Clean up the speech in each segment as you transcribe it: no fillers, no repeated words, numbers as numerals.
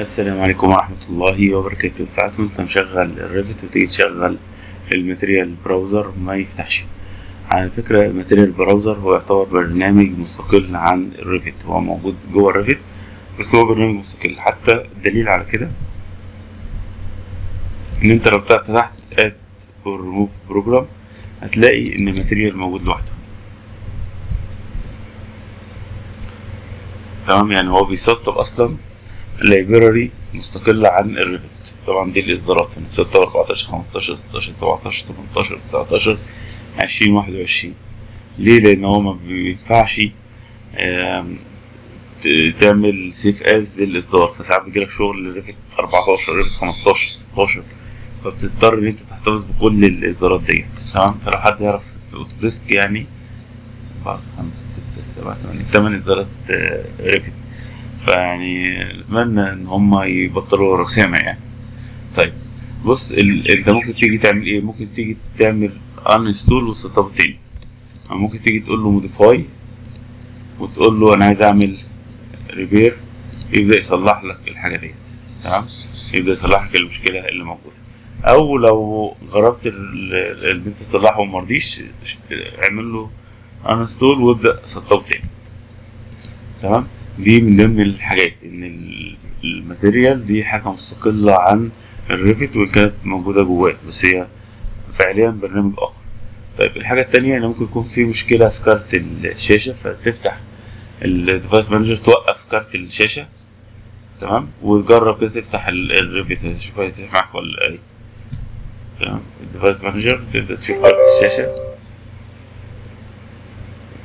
السلام عليكم ورحمة الله وبركاته. ساعات وانت مشغل الريفت وتيجي تشغل الماتريال براوزر ما يفتحش. على فكرة الماتريال براوزر هو يعتبر برنامج مستقل عن الريفت، هو موجود جوه الريفت بس هو برنامج مستقل. حتى الدليل على كده ان انت لو فتحت اد اور ريموف بروجرام هتلاقي ان الماتريال موجود لوحده، تمام؟ يعني هو بيسطب اصلا لايبراري مستقلة عن الريفت. طبعا دي الاصدارات من 16 14 15 16 17 18 19 20 21. ليه؟ لان هو ما بينفعش تعمل سيف از للاصدار، فساعات بيجيلك شغل الريفت 14 ريفت 15 16، فبتضطر ان انت تحتفظ بكل الاصدارات ديت، تمام؟ فلو حد يعرف اوتوديسك يعني 5 6 7 8 اصدارات ريفت، فيعني اتمنى ان هم يبطلوا الرخامه يعني. طيب بص، انت ممكن تيجي تعمل ايه؟ ممكن تيجي تعمل انستول وتسطبه تاني، او ممكن تيجي تقول له موديفاي وتقول له انا عايز اعمل ريبير، يبدا يصلح لك الحاجه ديت، تمام؟ يبدا يصلح لك المشكله اللي موجوده. او لو جربت ان انت تصلحه وما رضيش، اعمل له انستول وابدا سطبه تاني، تمام؟ دي من ضمن الحاجات ان الماتيريال دي حاجه مستقله عن الريفت وكانت موجوده جواه، بس هي فعليا برنامج اخر. طيب الحاجه الثانيه ان ممكن يكون في مشكله في كارت الشاشه، فتفتح الديفايس مانجر توقف كارت الشاشه، تمام؟ وتجرب كده تفتح الريفت تشوف هيفتح معاك ولا ايه، تمام؟ الديفايس مانجر تبدا تشوف كارت الشاشه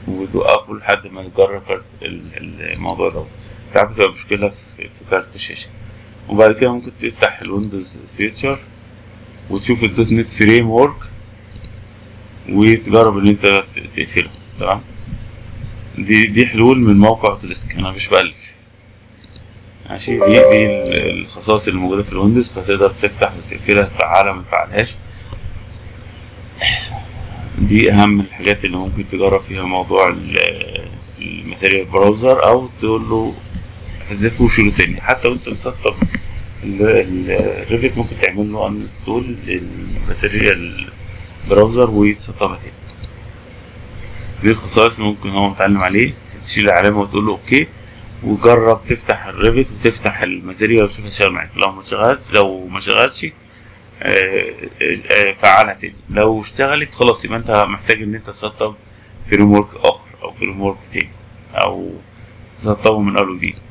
وتوقفوا لحد ما تجرب الموضوع دوت. ساعات بتبقى مشكلة في كارت الشاشة. وبعد كده ممكن تفتح الويندوز فيتشر وتشوف الدوت نت فريم ورك وتجرب ان انت تقفله، تمام؟ دي حلول من موقع اوتوديسك، انا مش بألف. ماشي، دي الخصائص اللي موجودة في الويندوز، فتقدر تفتح وتقفلها تفعلها متفعلهاش. دي اهم الحاجات اللي ممكن تجرب فيها موضوع الماتيريال براوزر، او تقول له حذفه وشيله تاني. حتى وانت مسطب الريفت ممكن تعمل له انستول للماتيريال براوزر ويتسطبها تاني. دي الخصائص ممكن هو متعلم عليه، تشيل العلامه وتقول له اوكي وجرب تفتح الريفت وتفتح الماتيريال وتشوف هتشتغل معاك. لو ما شغلتش فعلها تاني، لو اشتغلت خلاص يبقى انت محتاج ان انت تسطب فريم ورك اخر او فريم ورك تاني او تسطبه من اول وجديد.